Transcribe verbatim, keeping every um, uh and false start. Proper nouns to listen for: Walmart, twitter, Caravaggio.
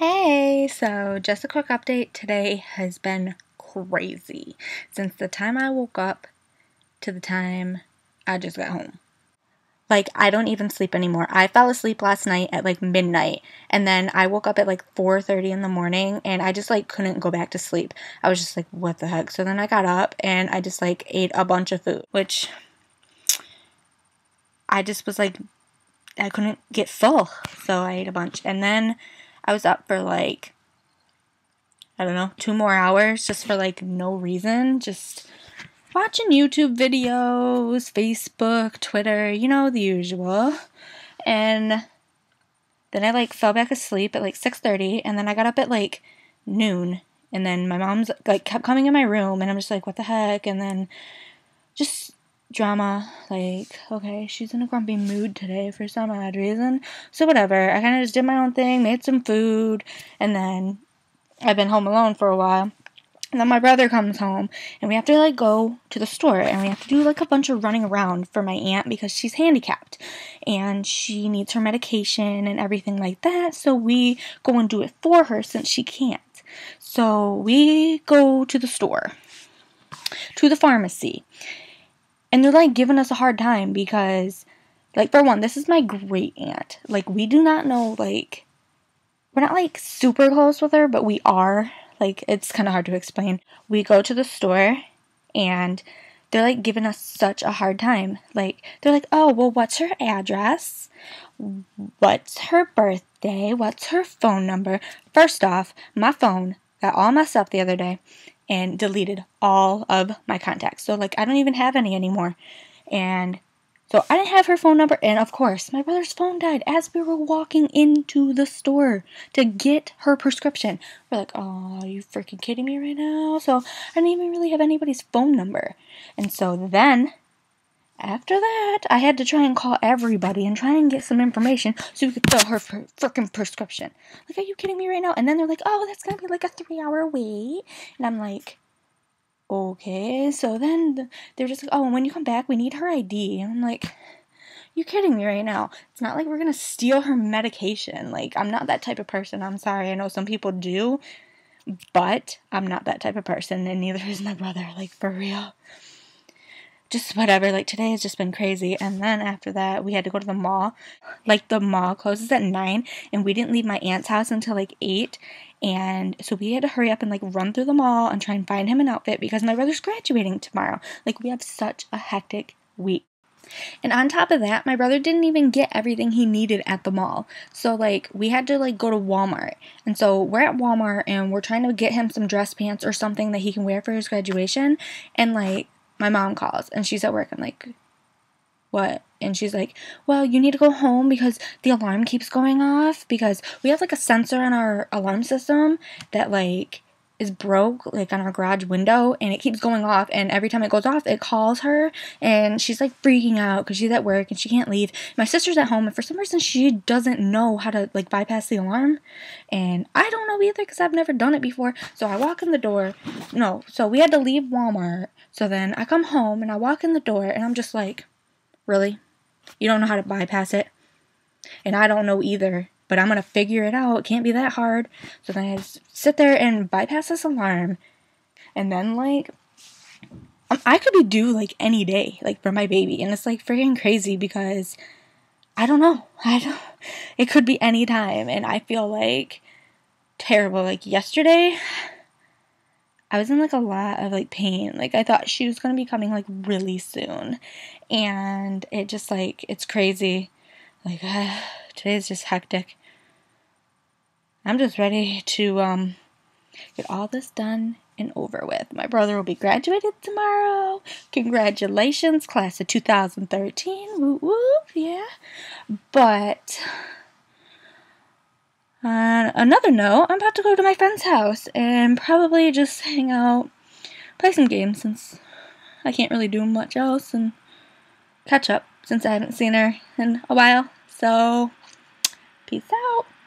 Hey, so just a quick update. Today has been crazy since the time I woke up to the time I just got home. Like, I don't even sleep anymore. I fell asleep last night at like midnight, and then I woke up at like four thirty in the morning, and I just like couldn't go back to sleep. I was just like, what the heck? So then I got up and I just like ate a bunch of food, which I just was like, I couldn't get full. So I ate a bunch, and then I was up for like, I don't know, two more hours just for like no reason. Just watching YouTube videos, Facebook, Twitter, you know, the usual. And then I like fell back asleep at like six thirty, and then I got up at like noon, and then my mom's like kept coming in my room, and I'm just like, what the heck? And then just drama, like, okay, she's in a grumpy mood today for some odd reason, so whatever. I kind of just did my own thing, made some food, and then I've been home alone for a while, and then my brother comes home, and we have to, like, go to the store, and we have to do, like, a bunch of running around for my aunt because she's handicapped, and she needs her medication and everything like that, so we go and do it for her since she can't. So we go to the store, to the pharmacy. And they're, like, giving us a hard time because, like, for one, this is my great aunt. Like, we do not know, like, we're not, like, super close with her, but we are. Like, it's kind of hard to explain. We go to the store, and they're, like, giving us such a hard time. Like, they're like, oh, well, what's her address? What's her birthday? What's her phone number? First off, my phone got all messed up the other day and deleted all of my contacts. So, like, I don't even have any anymore. And so I didn't have her phone number. And, of course, my brother's phone died as we were walking into the store to get her prescription. We're like, oh, are you freaking kidding me right now? So I didn't even really have anybody's phone number. And so then, after that, I had to try and call everybody and try and get some information so we could fill her frickin' prescription. Like, are you kidding me right now? And then they're like, oh, that's gonna be like a three-hour wait. And I'm like, okay. So then they're just like, oh, and when you come back, we need her I D. And I'm like, you're kidding me right now. It's not like we're gonna steal her medication. Like, I'm not that type of person. I'm sorry. I know some people do, but I'm not that type of person, and neither is my brother. Like, for real. Just whatever, like, today has just been crazy. And then after that, we had to go to the mall. Like, the mall closes at nine, and we didn't leave my aunt's house until, like, eight. And so we had to hurry up and, like, run through the mall and try and find him an outfit because my brother's graduating tomorrow. Like, we have such a hectic week. And on top of that, my brother didn't even get everything he needed at the mall. So, like, we had to, like, go to Walmart. And so we're at Walmart, and we're trying to get him some dress pants or something that he can wear for his graduation. And, like, my mom calls, and she's at work. I'm like, what? And she's like, well, you need to go home because the alarm keeps going off because we have, like, a sensor on our alarm system that, like, is broke, like, on our garage window, and it keeps going off, and every time it goes off, it calls her, and she's, like, freaking out because she's at work, and she can't leave. My sister's at home, and for some reason, she doesn't know how to, like, bypass the alarm, and I don't know either because I've never done it before, so I walk in the door. No, so we had to leave Walmart, so then I come home, and I walk in the door, and I'm just like, really? You don't know how to bypass it? And I don't know either. But I'm going to figure it out. It can't be that hard. So then I just sit there and bypass this alarm. And then, like, I could be due, like, any day, like, for my baby. And it's, like, freaking crazy because I don't know. I don't. It could be any time. And I feel, like, terrible. Like, yesterday, I was in, like, a lot of, like, pain. Like, I thought she was going to be coming, like, really soon. And it just, like, it's crazy. Like, uh, today's just hectic. I'm just ready to um, get all this done and over with. My brother will be graduated tomorrow. Congratulations, class of two thousand thirteen. Whoop, whoop, yeah. But on another note, I'm about to go to my friend's house and probably just hang out, play some games since I can't really do much else, and catch up since I haven't seen her in a while. So, peace out.